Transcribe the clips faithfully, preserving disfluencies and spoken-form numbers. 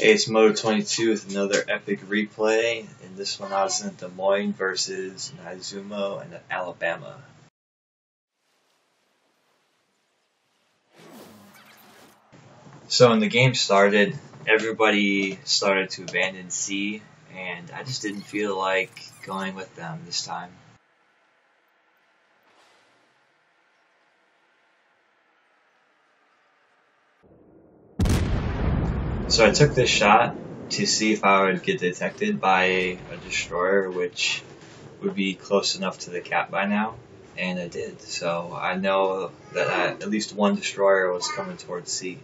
Hey, it's Moto twenty-two with another epic replay. In this one, I was in Des Moines versus an Izumo and an Alabama. So when the game started, everybody started to abandon C, and I just didn't feel like going with them this time. So I took this shot to see if I would get detected by a destroyer, which would be close enough to the cap by now, and I did. So I know that I, at least one destroyer was coming towards C.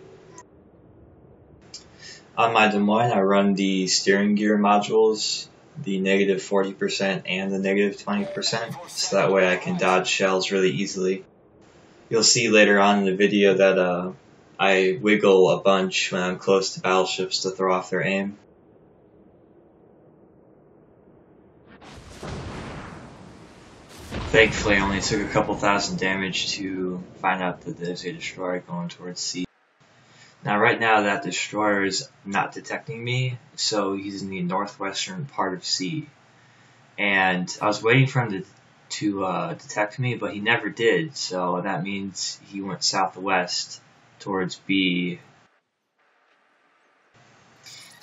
On my Des Moines, I run the steering gear modules, the negative forty percent and the negative twenty percent, so that way I can dodge shells really easily. You'll see later on in the video that uh, I wiggle a bunch when I'm close to battleships to throw off their aim. Thankfully, I only took a couple thousand damage to find out that there's a destroyer going towards C. Now right now that destroyer is not detecting me, so he's in the northwestern part of C. And I was waiting for him to to uh, detect me, but he never did, so that means he went southwest towards B.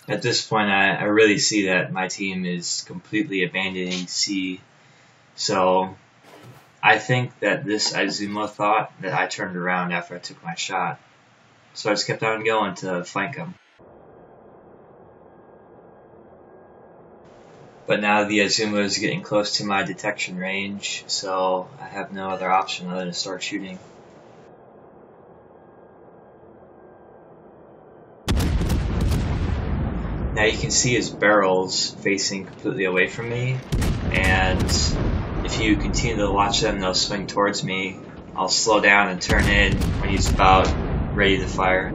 At this point, I, I really see that my team is completely abandoning C, so I think that this Izumo thought that I turned around after I took my shot, so I just kept on going to flank him. But now the Izumo is getting close to my detection range, so I have no other option other than to start shooting. Now you can see his barrels facing completely away from me, and if you continue to watch them, they'll swing towards me. I'll slow down and turn in when he's about ready to fire.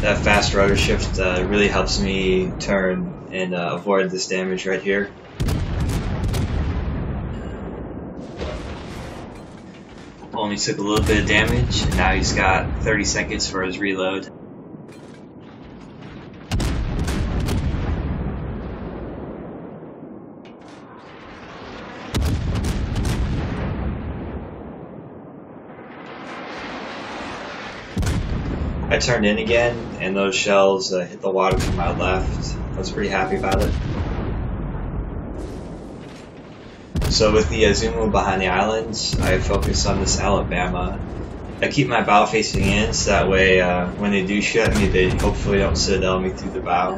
That fast rotor shift uh, really helps me turn and uh, avoid this damage right here. Only took a little bit of damage, and now he's got thirty seconds for his reload. I turned in again, and those shells uh, hit the water to my left. I was pretty happy about it. So with the Izumo behind the islands, I focus on this Alabama. I keep my bow facing in, so that way uh, when they do shoot at me, they hopefully don't citadel me through the bow.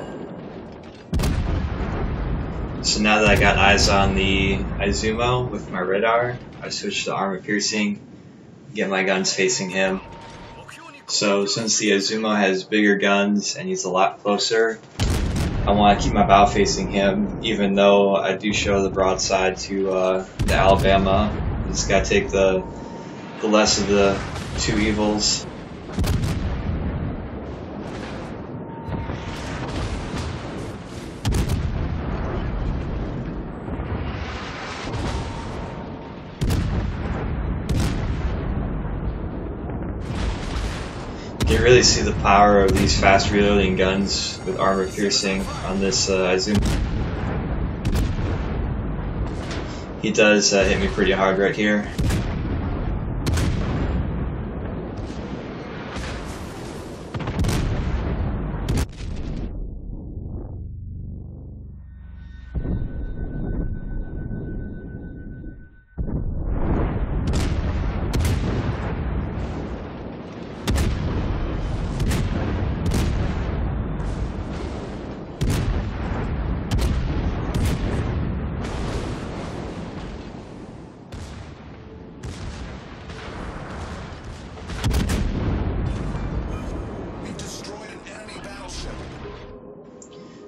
So now that I got eyes on the Izumo with my radar, I switch to armor piercing, get my guns facing him. So since the Izumo has bigger guns and he's a lot closer, I want to keep my bow facing him, even though I do show the broadside to uh, the Alabama. Just gotta take the, the less of the two evils. You really see the power of these fast reloading guns with armor piercing on this uh, Izumo. He does uh, hit me pretty hard right here.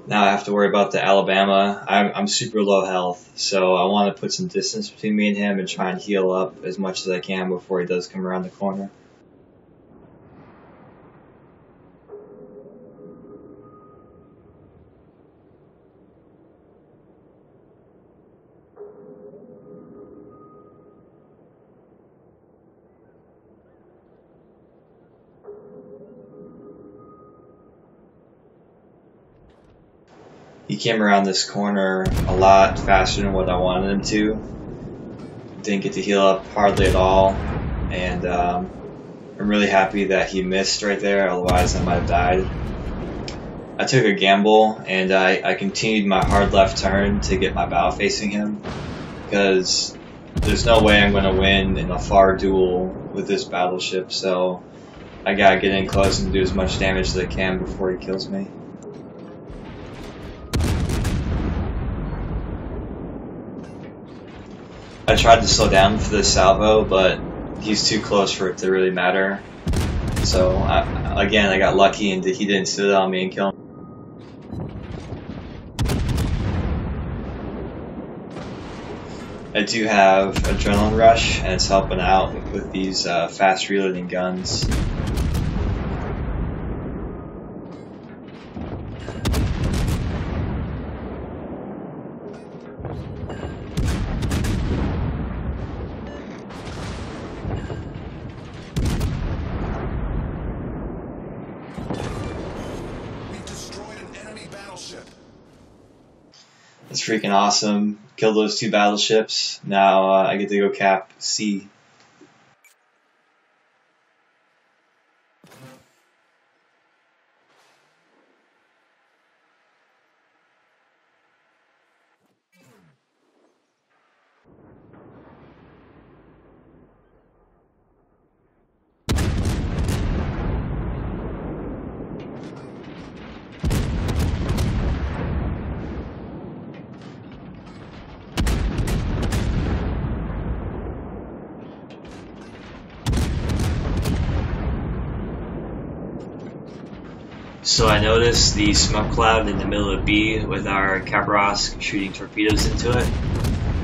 Now I have to worry about the Alabama. I'm, I'm super low health, so I want to put some distance between me and him and try and heal up as much as I can before he does come around the corner. He came around this corner a lot faster than what I wanted him to. Didn't get to heal up hardly at all, and um, I'm really happy that he missed right there, otherwise I might have died. I took a gamble, and I, I continued my hard left turn to get my bow facing him, because there's no way I'm going to win in a far duel with this battleship, so I gotta get in close and do as much damage as I can before he kills me. I tried to slow down for this salvo, but he's too close for it to really matter. So, I, again, I got lucky and he didn't sit on me and kill me. I do have Adrenaline Rush, and it's helping out with these uh, fast reloading guns. It's freaking awesome. Killed those two battleships. Now uh, I get to go cap C. So I noticed the smoke cloud in the middle of B with our Khabarovsk shooting torpedoes into it,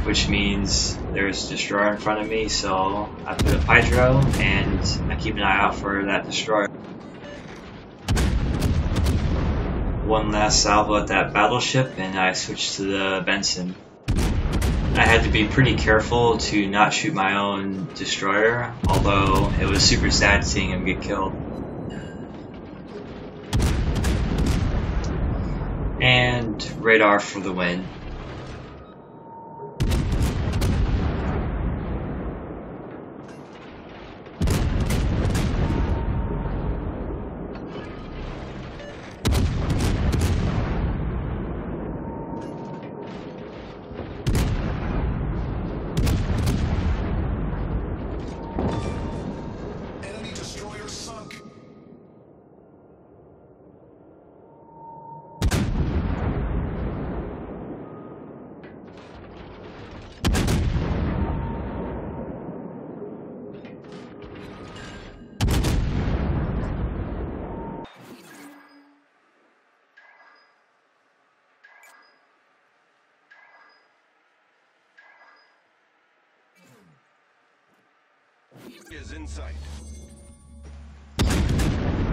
which means there's a destroyer in front of me, so I put a hydro and I keep an eye out for that destroyer. One last salvo at that battleship and I switched to the Benson. I had to be pretty careful to not shoot my own destroyer, although it was super sad seeing him get killed. And radar for the win. Is inside.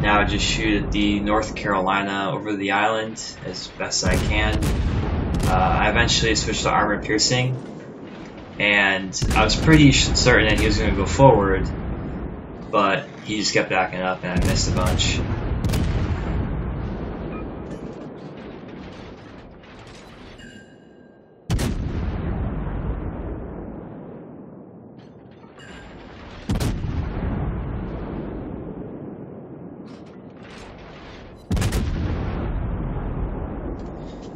Now I just shoot at the North Carolina over the island as best I can. Uh, I eventually switched to armor piercing, and I was pretty certain that he was going to go forward, but he just kept backing up and I missed a bunch.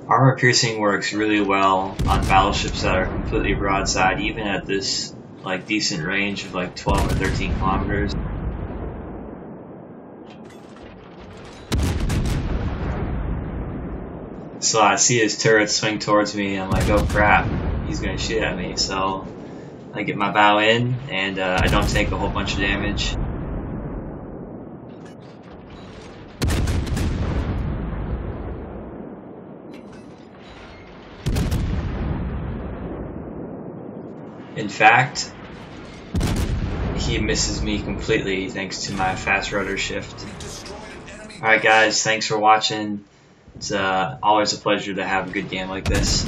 Armor piercing works really well on battleships that are completely broadside, even at this like decent range of like twelve or thirteen kilometers. So I see his turret swing towards me, and I'm like, oh crap, he's gonna shoot at me. So I get my bow in, and uh, I don't take a whole bunch of damage. In fact, he misses me completely thanks to my fast rudder shift. Alright guys, thanks for watching. It's uh, always a pleasure to have a good game like this.